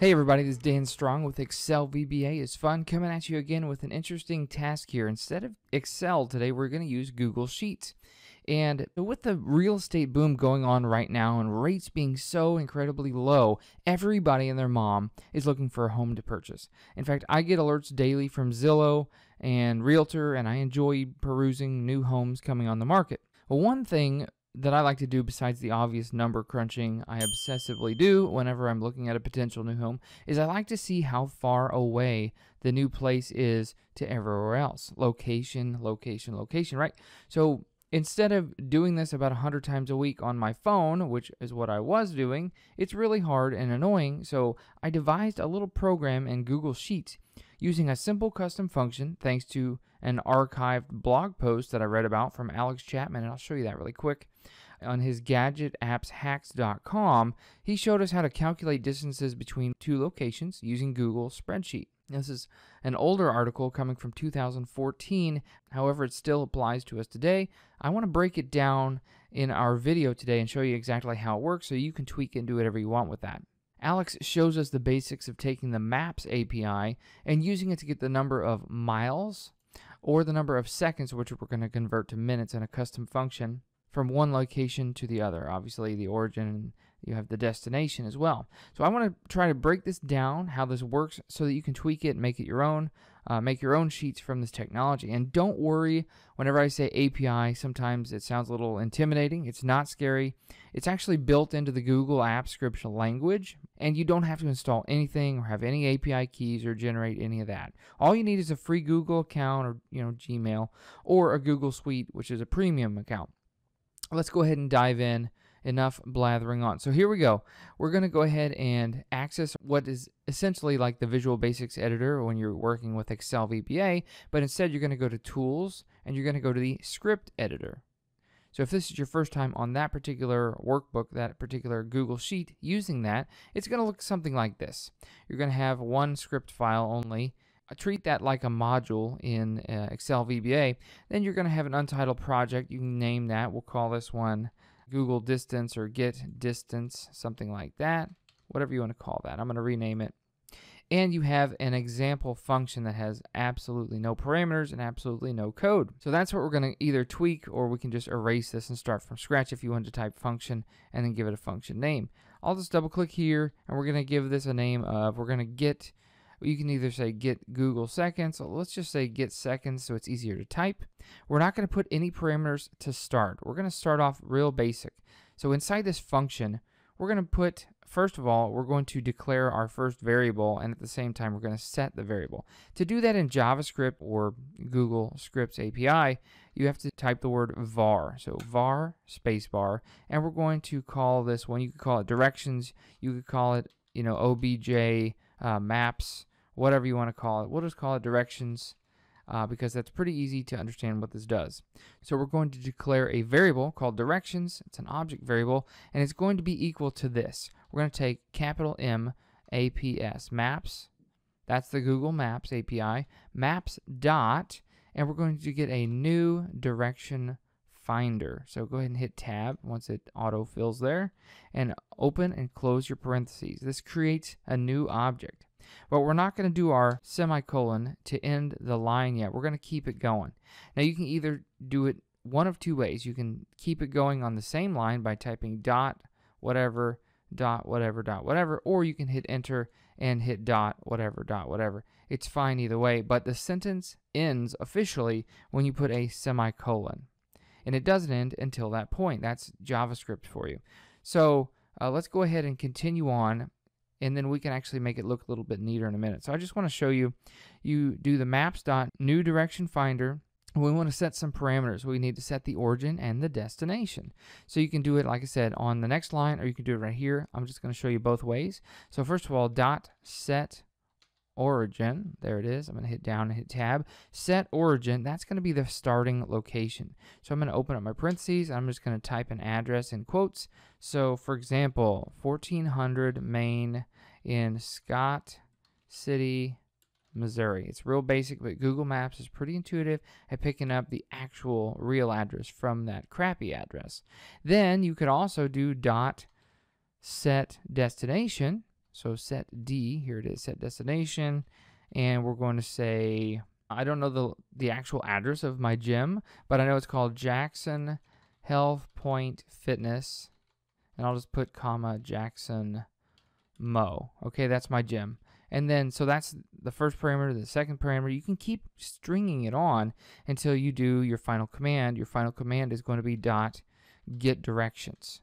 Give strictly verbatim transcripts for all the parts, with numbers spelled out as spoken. Hey everybody, this is Dan Strong with Excel V B A. It's fun coming at you again with an interesting task here. Instead of Excel today, we're going to use Google Sheets. And with the real estate boom going on right now and rates being so incredibly low, everybody and their mom is looking for a home to purchase. In fact, I get alerts daily from Zillow and Realtor, and I enjoy perusing new homes coming on the market. Well, one thing that I like to do, besides the obvious number crunching I obsessively do whenever I'm looking at a potential new home, is I like to see how far away the new place is to everywhere else. Location, location, location, right? So instead of doing this about a hundred times a week on my phone, which is what I was doing, it's really hard and annoying. So I devised a little program in Google Sheets using a simple custom function, thanks to an archived blog post that I read about from Alex Chapman, and I'll show you that really quick. On his gadget apps hacks dot com, he showed us how to calculate distances between two locations using Google spreadsheet. This is an older article coming from two thousand fourteen, however it still applies to us today. I want to break it down in our video today and show you exactly how it works so you can tweak and do whatever you want with that. Alex shows us the basics of taking the Maps A P I and using it to get the number of miles or the number of seconds, which we're going to convert to minutes in a custom function, from one location to the other. Obviously the origin, you have the destination as well. So I want to try to break this down, how this works, so that you can tweak it and make it your own, uh, make your own sheets from this technology. And don't worry, whenever I say A P I, sometimes it sounds a little intimidating. It's not scary. It's actually built into the Google Apps Script language, and you don't have to install anything or have any A P I keys or generate any of that. All you need is a free Google account, or you know, Gmail, or a Google Suite, which is a premium account. Let's go ahead and dive in. Enough blathering on. So here we go. We're going to go ahead and access what is essentially like the Visual Basics Editor when you're working with Excel V B A, but instead you're going to go to Tools and you're going to go to the Script Editor. So if this is your first time on that particular workbook, that particular Google Sheet using that, it's going to look something like this. You're going to have one script file only. Treat that like a module in uh, Excel V B A. Then you're going to have an untitled project. You can name that. We'll call this one Google Distance or Get Distance, something like that. Whatever you want to call that. I'm going to rename it. And you have an example function that has absolutely no parameters and absolutely no code. So that's what we're going to either tweak, or we can just erase this and start from scratch if you wanted to type function and then give it a function name. I'll just double click here, and we're going to give this a name of, we're going to get, you can either say get Google seconds, or let's just say get seconds so it's easier to type. We're not going to put any parameters to start. We're going to start off real basic. So inside this function, we're going to put, first of all, we're going to declare our first variable, and at the same time, we're going to set the variable. To do that in JavaScript or Google Scripts A P I, you have to type the word var. So var spacebar, and we're going to call this one, you could call it directions, you could call it, you know, obj uh, maps, whatever you want to call it. We'll just call it directions uh, because that's pretty easy to understand what this does. So we're going to declare a variable called directions. It's an object variable, and it's going to be equal to this. We're going to take capital M A P S, maps. That's the Google Maps A P I. Maps dot, and we're going to get a new direction finder. So go ahead and hit tab once it autofills there, and open and close your parentheses. This creates a new object. But we're not going to do our semicolon to end the line yet. We're going to keep it going. Now you can either do it one of two ways. You can keep it going on the same line by typing dot whatever dot whatever dot whatever, or you can hit enter and hit dot whatever dot whatever. It's fine either way, but the sentence ends officially when you put a semicolon. And it doesn't end until that point. That's JavaScript for you. So uh, let's go ahead and continue on, and then we can actually make it look a little bit neater in a minute. So I just want to show you, you do the maps.new direction finder. We want to set some parameters. We need to set the origin and the destination. So you can do it, like I said, on the next line, or you can do it right here. I'm just going to show you both ways. So first of all, dot set origin. There it is. I'm going to hit down and hit tab. Set origin. That's going to be the starting location. So I'm going to open up my parentheses. I'm just going to type an address in quotes. So for example, fourteen hundred Main in Scott City, Missouri. It's real basic, but Google Maps is pretty intuitive at picking up the actual real address from that crappy address. Then you could also do dot set destination. So set D, here it is, set destination, and we're going to say, I don't know the, the actual address of my gym, but I know it's called Jackson Health Point Fitness, and I'll just put comma Jackson Mo. Okay, that's my gym. And then, so that's the first parameter, the second parameter. You can keep stringing it on until you do your final command. Your final command is going to be dot get directions.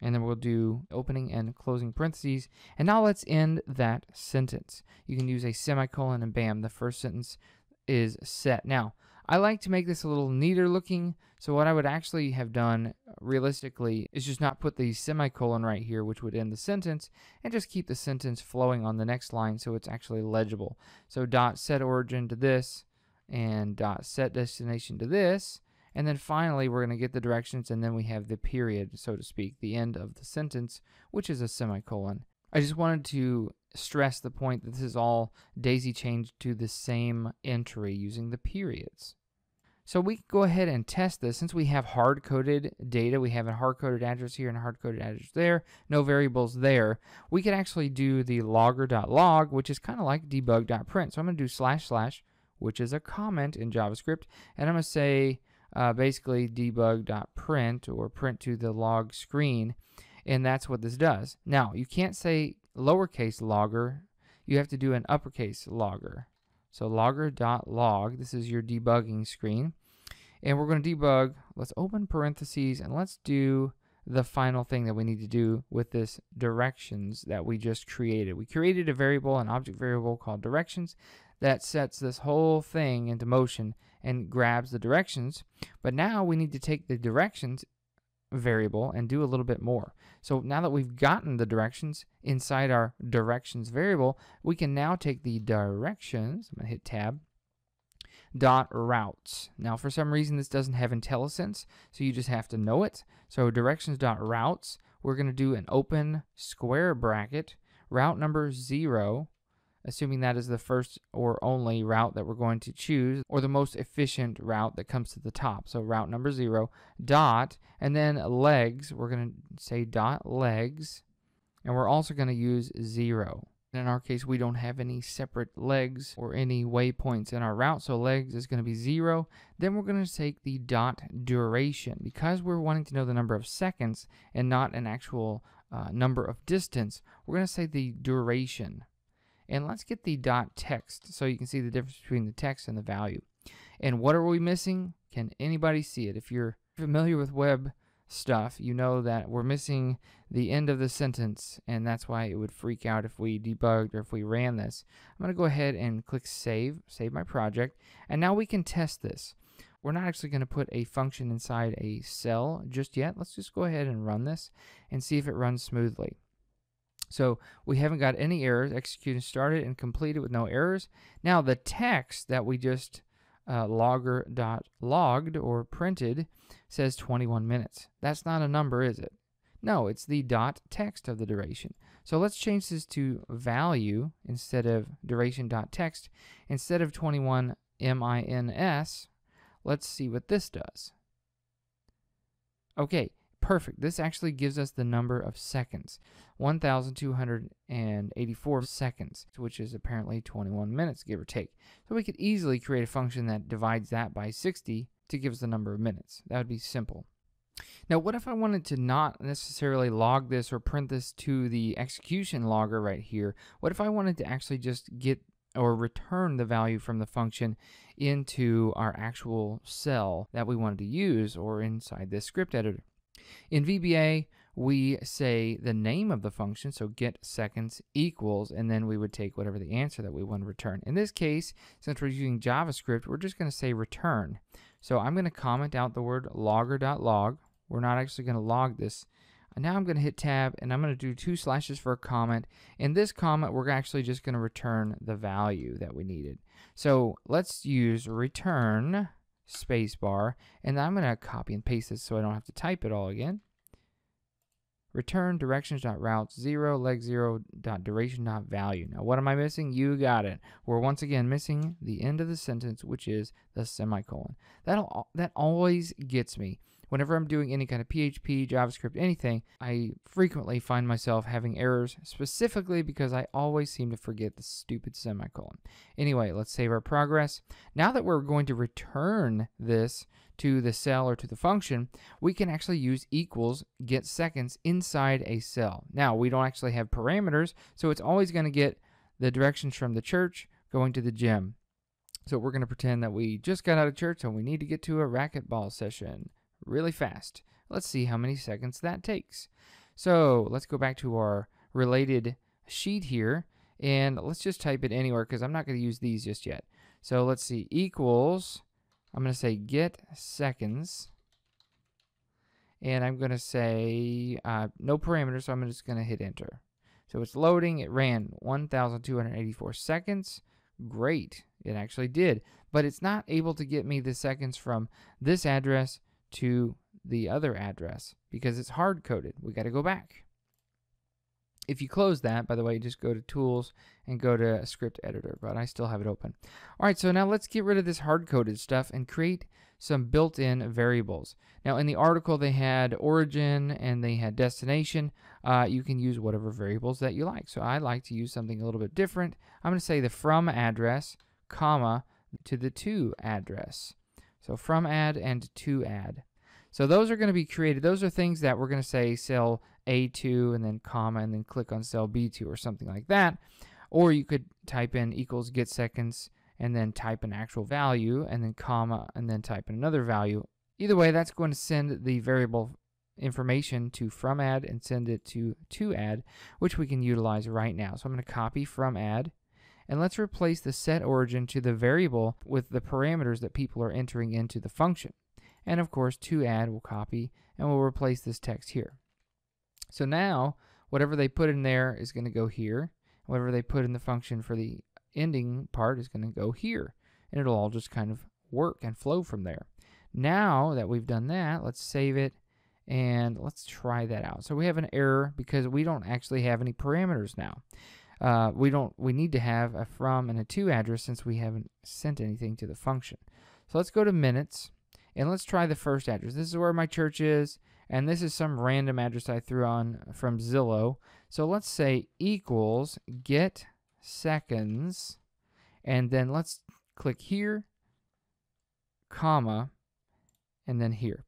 And then we'll do opening and closing parentheses. And now let's end that sentence. You can use a semicolon and bam, the first sentence is set. Now, I like to make this a little neater looking. So what I would actually have done realistically is just not put the semicolon right here, which would end the sentence, and just keep the sentence flowing on the next line so it's actually legible. So dot set origin to this and dot set destination to this. And then finally, we're going to get the directions, and then we have the period, so to speak, the end of the sentence, which is a semicolon. I just wanted to stress the point that this is all daisy chained to the same entry using the periods. So we can go ahead and test this. Since we have hard-coded data, we have a hard-coded address here and a hard-coded address there, no variables there, we could actually do the logger.log, which is kind of like debug.print. So I'm going to do slash slash, which is a comment in JavaScript, and I'm going to say uh, basically debug.print or print to the log screen, and that's what this does. Now, you can't say lowercase logger, you have to do an uppercase logger. So logger.log, this is your debugging screen. And we're going to debug, let's open parentheses, and let's do the final thing that we need to do with this directions that we just created. We created a variable, an object variable called directions, that sets this whole thing into motion and grabs the directions. But now we need to take the directions variable and do a little bit more. So now that we've gotten the directions inside our directions variable, we can now take the directions, I'm gonna hit tab, dot routes. Now for some reason this doesn't have IntelliSense, so you just have to know it. So directions dot routes, we're gonna do an open square bracket, route number zero, assuming that is the first or only route that we're going to choose, or the most efficient route that comes to the top. So route number zero, dot, and then legs, we're going to say dot legs, and we're also going to use zero. And in our case, we don't have any separate legs or any waypoints in our route, so legs is going to be zero. Then we're going to take the dot duration. Because we're wanting to know the number of seconds and not an actual uh, number of distance, we're going to say the duration. And let's get the dot text so you can see the difference between the text and the value. And what are we missing? Can anybody see it? If you're familiar with web stuff, you know that we're missing the end of the sentence, and that's why it would freak out if we debugged or if we ran this. I'm going to go ahead and click save, save my project, and now we can test this. We're not actually going to put a function inside a cell just yet. Let's just go ahead and run this and see if it runs smoothly. So we haven't got any errors. Execution started and completed with no errors. Now the text that we just uh, logger.logged or printed says twenty-one minutes. That's not a number, is it? No, it's the dot text of the duration. So let's change this to value instead of duration.text. Instead of twenty-one mins, let's see what this does. Okay. Perfect. This actually gives us the number of seconds, one thousand two hundred eighty-four seconds, which is apparently twenty-one minutes, give or take. So we could easily create a function that divides that by sixty to give us the number of minutes. That would be simple. Now, what if I wanted to not necessarily log this or print this to the execution logger right here? What if I wanted to actually just get or return the value from the function into our actual cell that we wanted to use or inside this script editor? In V B A, we say the name of the function, so get seconds equals, and then we would take whatever the answer that we want to return. In this case, since we're using JavaScript, we're just going to say return. So I'm going to comment out the word logger.log. We're not actually going to log this. And now I'm going to hit tab, and I'm going to do two slashes for a comment. In this comment, we're actually just going to return the value that we needed. So let's use return spacebar, and I'm going to copy and paste this so I don't have to type it all again. Return directions.routes zero, leg zero, dot duration, dot value. Now what am I missing? You got it. We're once again missing the end of the sentence, which is the semicolon. That'll, that always gets me. whenever I'm doing any kind of P H P, JavaScript, anything, I frequently find myself having errors, specifically because I always seem to forget the stupid semicolon. Anyway, let's save our progress. Now that we're going to return this to the cell or to the function, we can actually use equals get seconds inside a cell. Now, we don't actually have parameters, so it's always going to get the directions from the church going to the gym. So we're going to pretend that we just got out of church and we need to get to a racquetball session really fast. Let's see how many seconds that takes. So let's go back to our related sheet here, and let's just type it anywhere because I'm not going to use these just yet. So let's see, equals, I'm going to say get seconds, and I'm going to say uh, no parameters, so I'm just going to hit enter. So it's loading. It ran one thousand two hundred eighty-four seconds. Great, it actually did, but it's not able to get me the seconds from this address to the other address because it's hard coded. We got to go back. If you close that, by the way, just go to Tools and go to Script Editor, but I still have it open. All right, so now let's get rid of this hard-coded stuff and create some built-in variables. Now, in the article, they had origin and they had destination. Uh, you can use whatever variables that you like. So I like to use something a little bit different. I'm going to say the from address, comma, to the to address. So from add and to add. So those are going to be created. Those are things that we're going to say cell A two and then comma and then click on cell B two or something like that. Or you could type in equals get seconds and then type an actual value and then comma and then type in another value. Either way, that's going to send the variable information to from add and send it to to add, which we can utilize right now. So I'm going to copy from add. And let's replace the set origin to the variable with the parameters that people are entering into the function. And of course, to add will copy and we'll replace this text here. So now, whatever they put in there is going to go here. Whatever they put in the function for the ending part is going to go here. And it'll all just kind of work and flow from there. Now that we've done that, let's save it and let's try that out. So we have an error because we don't actually have any parameters now. Uh, we don't. We need to have a from and a to address since we haven't sent anything to the function. So let's go to minutes. And let's try the first address. This is where my church is, and this is some random address I threw on from Zillow. So let's say equals get seconds, and then let's click here, comma, and then here.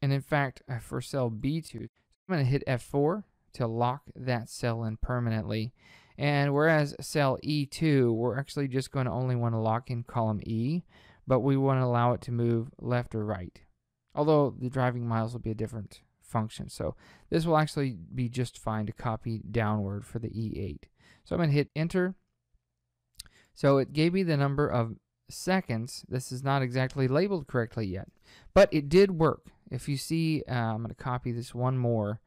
And in fact, for cell B two, I'm going to hit F four to lock that cell in permanently. And whereas cell E two, we're actually just going to only want to lock in column E, but we want to allow it to move left or right. Although the driving miles will be a different function. So this will actually be just fine to copy downward for the E eight. So I'm going to hit enter. So it gave me the number of seconds. This is not exactly labeled correctly yet, but it did work. If you see, uh, I'm going to copy this one more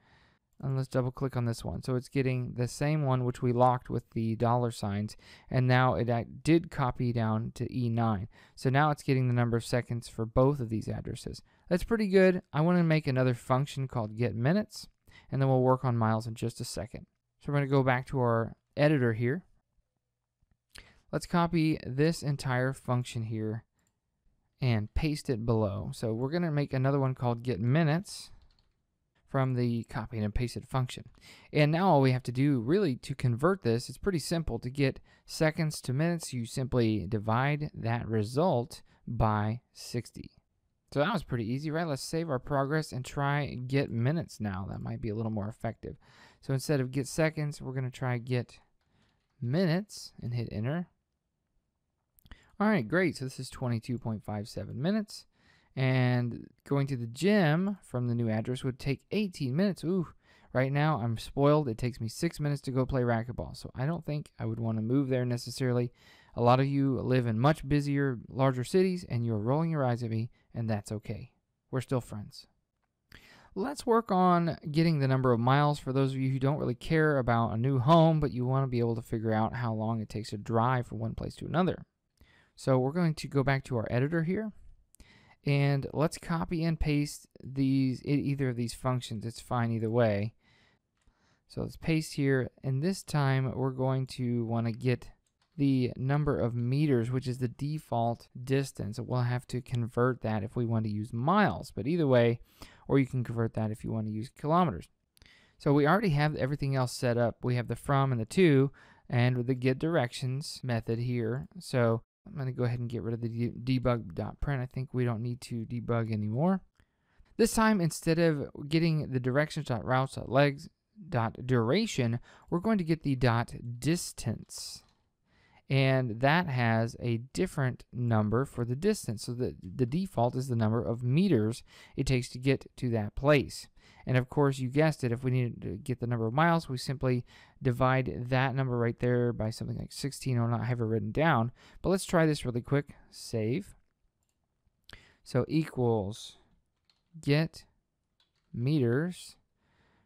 and let's double click on this one. So it's getting the same one which we locked with the dollar signs, and now it did copy down to E nine. So now it's getting the number of seconds for both of these addresses. That's pretty good. I want to make another function called get minutes, and then we'll work on miles in just a second. So we're going to go back to our editor here. Let's copy this entire function here and paste it below. So we're going to make another one called get minutes from the copy and pasted function. And now all we have to do really to convert this, it's pretty simple to get seconds to minutes. You simply divide that result by sixty. So that was pretty easy, right? Let's save our progress and try get minutes now. That might be a little more effective. So instead of get seconds, we're going to try get minutes and hit enter. All right, great. So this is twenty-two point five seven minutes. And going to the gym from the new address would take eighteen minutes. Ooh, right now I'm spoiled. It takes me six minutes to go play racquetball. So I don't think I would want to move there necessarily. A lot of you live in much busier, larger cities, and you're rolling your eyes at me, and that's okay. We're still friends. Let's work on getting the number of miles for those of you who don't really care about a new home, but you want to be able to figure out how long it takes to drive from one place to another. So we're going to go back to our editor here. And let's copy and paste these either of these functions. It's fine either way. So let's paste here. And this time we're going to want to get the number of meters, which is the default distance. We'll have to convert that if we want to use miles, but either way, or you can convert that if you want to use kilometers. So we already have everything else set up. We have the from and the to, and with the get directions method here. So I'm going to go ahead and get rid of the debug.print. I think we don't need to debug anymore. This time, instead of getting the directions.routes.legs.duration, we're going to get the .distance. And that has a different number for the distance. So the, the default is the number of meters it takes to get to that place. And of course, you guessed it, if we needed to get the number of miles, we simply divide that number right there by something like sixteen. I'll not have it written down, but let's try this really quick. Save. So equals get meters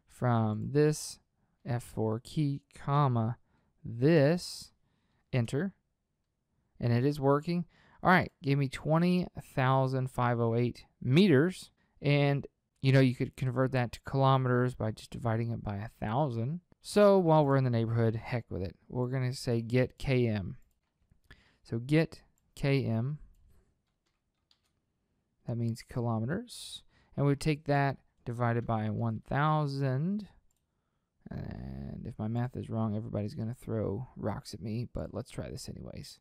from this F four key, comma, this, enter, and it is working. All right, gave me twenty thousand five hundred eight meters, and you know, you could convert that to kilometers by just dividing it by a thousand. So while we're in the neighborhood, heck with it. We're going to say get K M. So get K M. That means kilometers. And we take that divided by one thousand. And if my math is wrong, everybody's going to throw rocks at me, but let's try this anyways.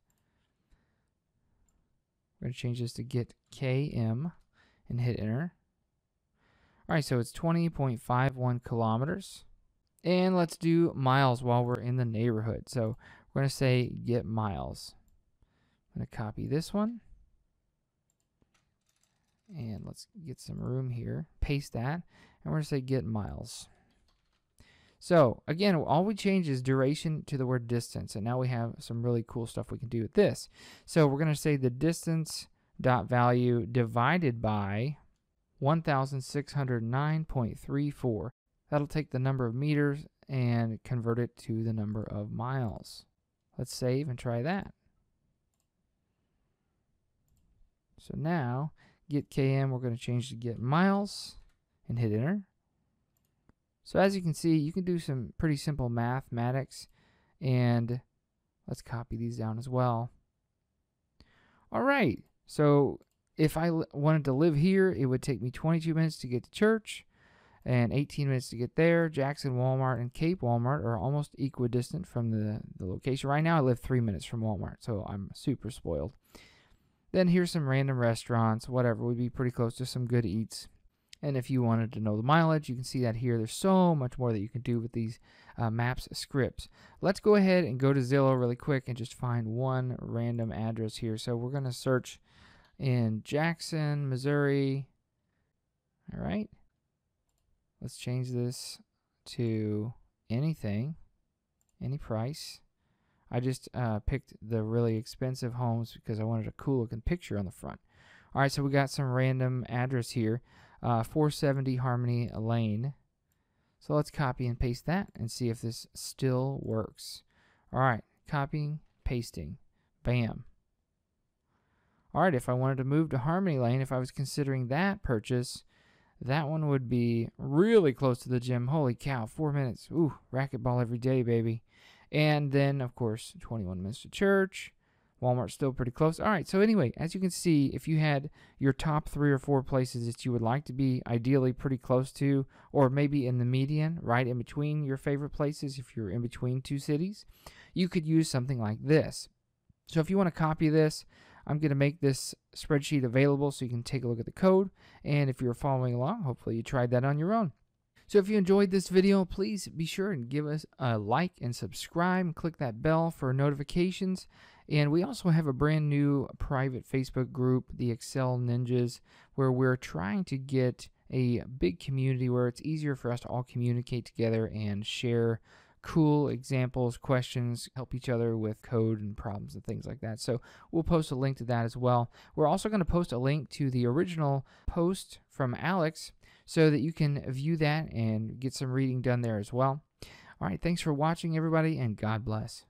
We're going to change this to get K M and hit enter. All right, so it's twenty point five one kilometers. And let's do miles while we're in the neighborhood. So we're going to say get miles. I'm going to copy this one. And let's get some room here. Paste that. And we're going to say get miles. So again, all we change is duration to the word distance. And now we have some really cool stuff we can do with this. So we're going to say the distance dot value divided by one thousand six hundred nine point three four. That'll take the number of meters and convert it to the number of miles. Let's save and try that. So now, get K M, we're going to change to get miles and hit enter. So as you can see, you can do some pretty simple mathematics, and let's copy these down as well. All right, so if I wanted to live here, it would take me twenty-two minutes to get to church and eighteen minutes to get there. Jackson Walmart and Cape Walmart are almost equidistant from the, the location. Right now, I live three minutes from Walmart, so I'm super spoiled. Then here's some random restaurants, whatever. We'd be pretty close to some good eats. And if you wanted to know the mileage, you can see that here. There's so much more that you can do with these uh, maps scripts. Let's go ahead and go to Zillow really quick and just find one random address here. So we're going to search in Jackson, Missouri. All right. Let's change this to anything, any price. I just uh, picked the really expensive homes because I wanted a cool looking picture on the front. All right, so we got some random address here, uh, four seventy Harmony Lane. So let's copy and paste that and see if this still works. All right, copying, pasting, bam. All right, if I wanted to move to Harmony Lane, if I was considering that purchase, that one would be really close to the gym. Holy cow, four minutes. Ooh, racquetball every day, baby. And then, of course, twenty-one minutes to church. Walmart's still pretty close. All right, so anyway, as you can see, if you had your top three or four places that you would like to be ideally pretty close to, or maybe in the median, right in between your favorite places, if you're in between two cities, you could use something like this. So if you want to copy this, I'm going to make this spreadsheet available so you can take a look at the code. And if you're following along, hopefully you tried that on your own. So if you enjoyed this video, please be sure and give us a like and subscribe and click that bell for notifications. And we also have a brand new private Facebook group, the Excel Ninjas, where we're trying to get a big community where it's easier for us to all communicate together and share cool examples, questions, help each other with code and problems and things like that. So we'll post a link to that as well. We're also going to post a link to the original post from Alex so that you can view that and get some reading done there as well. All right, thanks for watching, everybody, and God bless.